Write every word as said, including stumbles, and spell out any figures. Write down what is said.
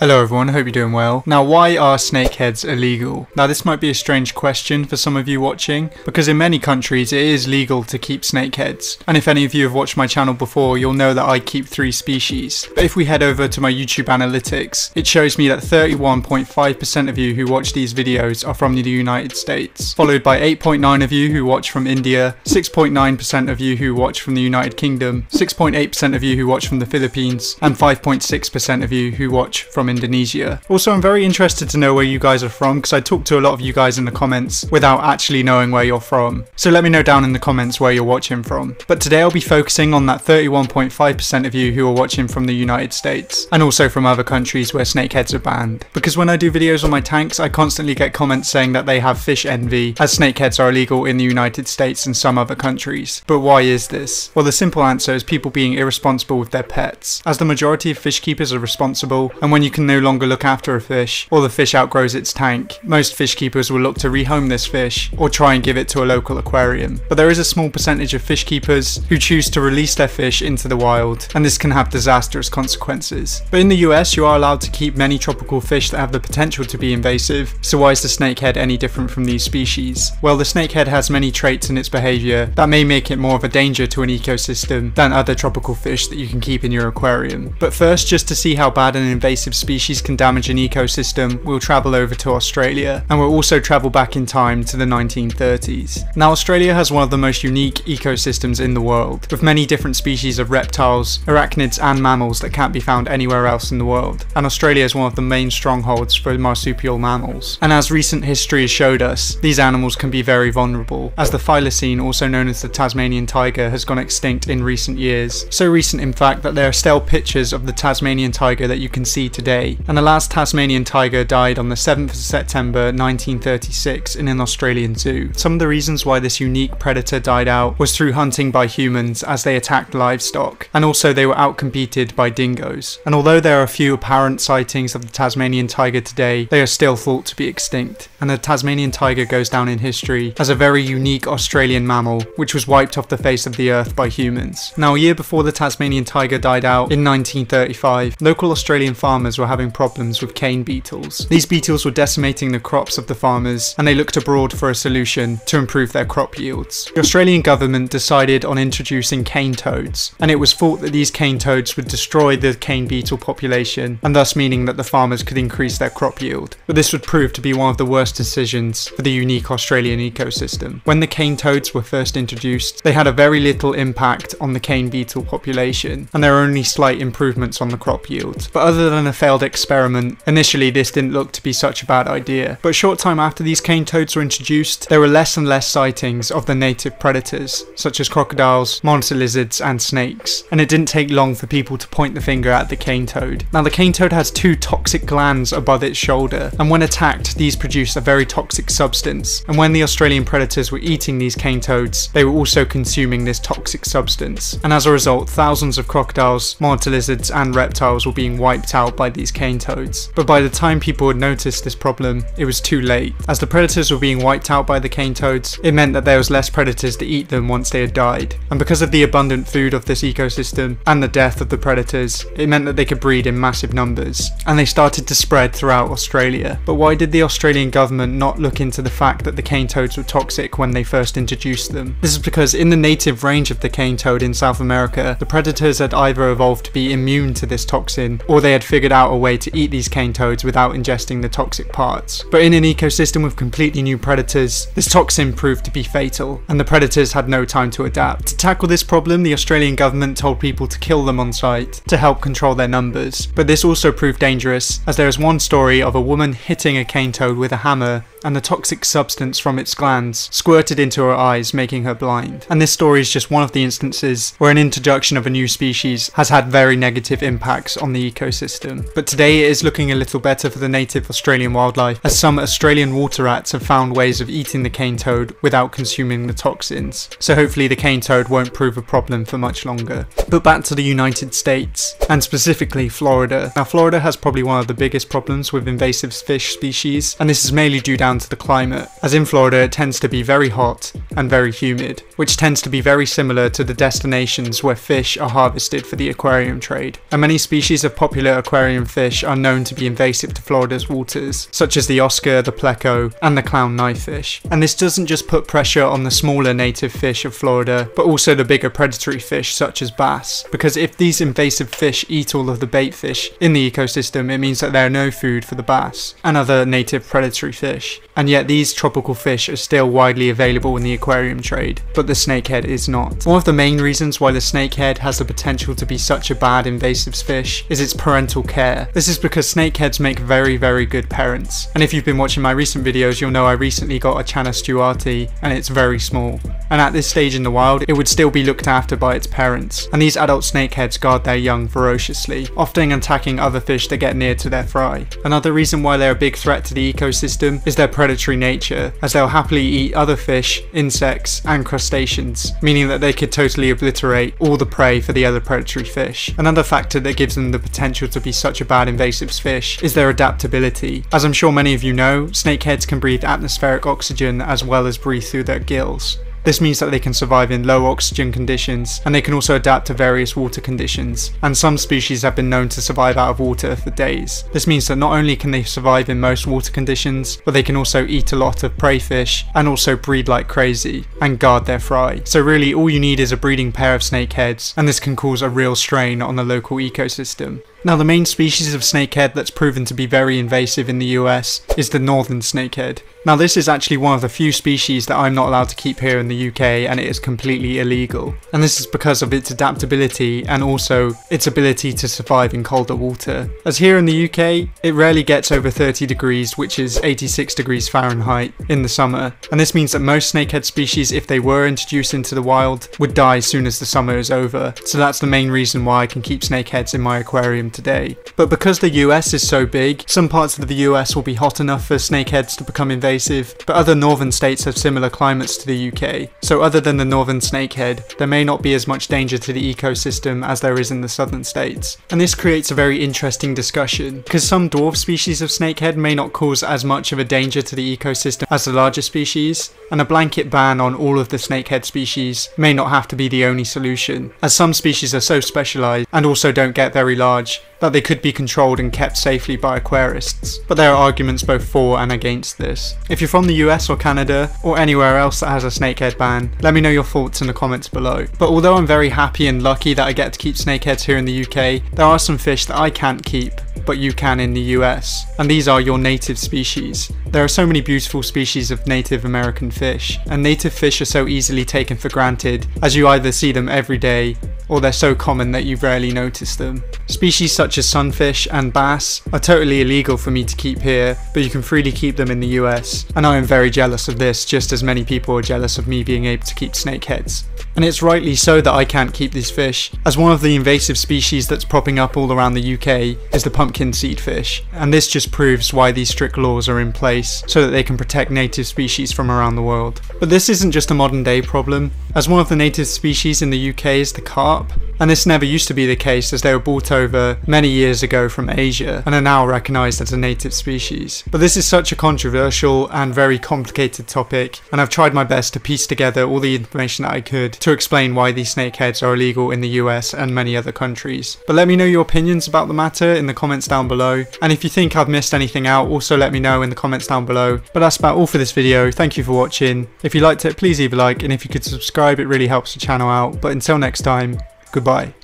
Hello everyone, hope you're doing well. Now, why are snakeheads illegal? Now, this might be a strange question for some of you watching, because in many countries it is legal to keep snakeheads. And if any of you have watched my channel before, you'll know that I keep three species. But if we head over to my YouTube analytics, it shows me that thirty-one point five percent of you who watch these videos are from the United States, followed by eight point nine percent of you who watch from India, six point nine percent of you who watch from the United Kingdom, six point eight percent of you who watch from the Philippines, and five point six percent of you who watch from Indonesia. Also, I'm very interested to know where you guys are from, because I talk to a lot of you guys in the comments without actually knowing where you're from. So let me know down in the comments where you're watching from. But today I'll be focusing on that thirty-one point five percent of you who are watching from the United States, and also from other countries where snakeheads are banned. Because when I do videos on my tanks, I constantly get comments saying that they have fish envy, as snakeheads are illegal in the United States and some other countries. But why is this? Well, the simple answer is people being irresponsible with their pets, as the majority of fish keepers are responsible, and when you can no longer look after a fish, or the fish outgrows its tank, most fish keepers will look to rehome this fish or try and give it to a local aquarium. But there is a small percentage of fish keepers who choose to release their fish into the wild, and this can have disastrous consequences. But in the U S, you are allowed to keep many tropical fish that have the potential to be invasive, so why is the snakehead any different from these species? Well, the snakehead has many traits in its behaviour that may make it more of a danger to an ecosystem than other tropical fish that you can keep in your aquarium. But first, just to see how bad an invasive species species can damage an ecosystem, we'll travel over to Australia, and we'll also travel back in time to the nineteen thirties. Now, Australia has one of the most unique ecosystems in the world, with many different species of reptiles, arachnids and mammals that can't be found anywhere else in the world, and Australia is one of the main strongholds for marsupial mammals. And as recent history has showed us, these animals can be very vulnerable, as the thylacine, also known as the Tasmanian tiger, has gone extinct in recent years. So recent, in fact, that there are still pictures of the Tasmanian tiger that you can see today. And the last Tasmanian tiger died on the seventh of September nineteen thirty-six in an Australian zoo. Some of the reasons why this unique predator died out was through hunting by humans, as they attacked livestock, and also they were outcompeted by dingoes. And although there are few apparent sightings of the Tasmanian tiger today, they are still thought to be extinct. And the Tasmanian tiger goes down in history as a very unique Australian mammal, which was wiped off the face of the earth by humans. Now, a year before the Tasmanian tiger died out, in nineteen thirty-five, local Australian farmers were having problems with cane beetles. These beetles were decimating the crops of the farmers, and they looked abroad for a solution to improve their crop yields. The Australian government decided on introducing cane toads, and it was thought that these cane toads would destroy the cane beetle population, and thus meaning that the farmers could increase their crop yield. But this would prove to be one of the worst decisions for the unique Australian ecosystem. When the cane toads were first introduced, they had a very little impact on the cane beetle population, and there were only slight improvements on the crop yield. But other than a failed experiment, initially this didn't look to be such a bad idea. But a short time after these cane toads were introduced, there were less and less sightings of the native predators, such as crocodiles, monitor lizards and snakes, and it didn't take long for people to point the finger at the cane toad. Now, the cane toad has two toxic glands above its shoulder, and when attacked, these produce a very toxic substance, and when the Australian predators were eating these cane toads, they were also consuming this toxic substance, and as a result, thousands of crocodiles, monitor lizards and reptiles were being wiped out by these cane toads. But by the time people had noticed this problem, it was too late. As the predators were being wiped out by the cane toads, it meant that there was less predators to eat them once they had died. And because of the abundant food of this ecosystem and the death of the predators, it meant that they could breed in massive numbers, and they started to spread throughout Australia. But why did the Australian government not look into the fact that the cane toads were toxic when they first introduced them? This is because in the native range of the cane toad in South America, the predators had either evolved to be immune to this toxin, or they had figured out a way to eat these cane toads without ingesting the toxic parts. But in an ecosystem with completely new predators, this toxin proved to be fatal, and the predators had no time to adapt. To tackle this problem, the Australian government told people to kill them on sight to help control their numbers. But this also proved dangerous, as there is one story of a woman hitting a cane toad with a hammer, and the toxic substance from its glands squirted into her eyes, making her blind. And this story is just one of the instances where an introduction of a new species has had very negative impacts on the ecosystem. But today it is looking a little better for the native Australian wildlife, as some Australian water rats have found ways of eating the cane toad without consuming the toxins. So hopefully the cane toad won't prove a problem for much longer. But back to the United States, and specifically Florida. Now, Florida has probably one of the biggest problems with invasive fish species, and this is mainly due down to the climate, as in Florida it tends to be very hot and very humid, which tends to be very similar to the destinations where fish are harvested for the aquarium trade. And many species of popular aquarium fish are known to be invasive to Florida's waters, such as the oscar, the pleco, and the clown knifefish. And this doesn't just put pressure on the smaller native fish of Florida, but also the bigger predatory fish such as bass, because if these invasive fish eat all of the bait fish in the ecosystem, it means that there are no food for the bass and other native predatory fish. And yet these tropical fish are still widely available in the aquarium trade, but the snakehead is not. One of the main reasons why the snakehead has the potential to be such a bad invasive fish is its parental care. This is because snakeheads make very very good parents, and if you've been watching my recent videos you'll know I recently got a Channa stewarti and it's very small, and at this stage in the wild it would still be looked after by its parents, and these adult snakeheads guard their young ferociously, often attacking other fish that get near to their fry. Another reason why they're a big threat to the ecosystem is their predatory nature, as they'll happily eat other fish, insects and crustaceans, meaning that they could totally obliterate all the prey for the other predatory fish. Another factor that gives them the potential to be such a bad invasive fish is their adaptability. As I'm sure many of you know, snakeheads can breathe atmospheric oxygen as well as breathe through their gills. This means that they can survive in low oxygen conditions, and they can also adapt to various water conditions, and some species have been known to survive out of water for days. This means that not only can they survive in most water conditions, but they can also eat a lot of prey fish, and also breed like crazy, and guard their fry. So really all you need is a breeding pair of snakeheads, and this can cause a real strain on the local ecosystem. Now the main species of snakehead that's proven to be very invasive in the U S is the northern snakehead. Now this is actually one of the few species that I'm not allowed to keep here in the U K, and it is completely illegal. And this is because of its adaptability and also its ability to survive in colder water. As here in the U K, it rarely gets over thirty degrees, which is eighty-six degrees Fahrenheit in the summer. And this means that most snakehead species, if they were introduced into the wild, would die as soon as the summer is over. So that's the main reason why I can keep snakeheads in my aquarium today. But because the U S is so big, some parts of the U S will be hot enough for snakeheads to become invasive, but other northern states have similar climates to the U K. So other than the northern snakehead, there may not be as much danger to the ecosystem as there is in the southern states. And this creates a very interesting discussion, because some dwarf species of snakehead may not cause as much of a danger to the ecosystem as the larger species, and a blanket ban on all of the snakehead species may not have to be the only solution, as some species are so specialized and also don't get very large that they could be controlled and kept safely by aquarists. But there are arguments both for and against this. If you're from the U S or Canada or anywhere else that has a snakehead ban, let me know your thoughts in the comments below. But although I'm very happy and lucky that I get to keep snakeheads here in the U K, there are some fish that I can't keep but you can in the U S, and these are your native species. There are so many beautiful species of Native American fish, and native fish are so easily taken for granted, as you either see them every day or they're so common that you rarely notice them. Species such as sunfish and bass are totally illegal for me to keep here, but you can freely keep them in the U S, and I am very jealous of this, just as many people are jealous of me being able to keep snakeheads. And it's rightly so that I can't keep these fish, as one of the invasive species that's popping up all around the U K is the pumpkin seed fish, and this just proves why these strict laws are in place, so that they can protect native species from around the world. But this isn't just a modern day problem, as one of the native species in the U K is the carp, and this never used to be the case, as they were brought over many years ago from Asia and are now recognised as a native species. But this is such a controversial and very complicated topic, and I've tried my best to piece together all the information that I could to explain why these snakeheads are illegal in the U S and many other countries. But let me know your opinions about the matter in the comments down below, and if you think I've missed anything out, also let me know in the comments down below. But that's about all for this video. Thank you for watching. If you liked it, please leave a like, and if you could subscribe, it really helps the channel out. But until next time, goodbye.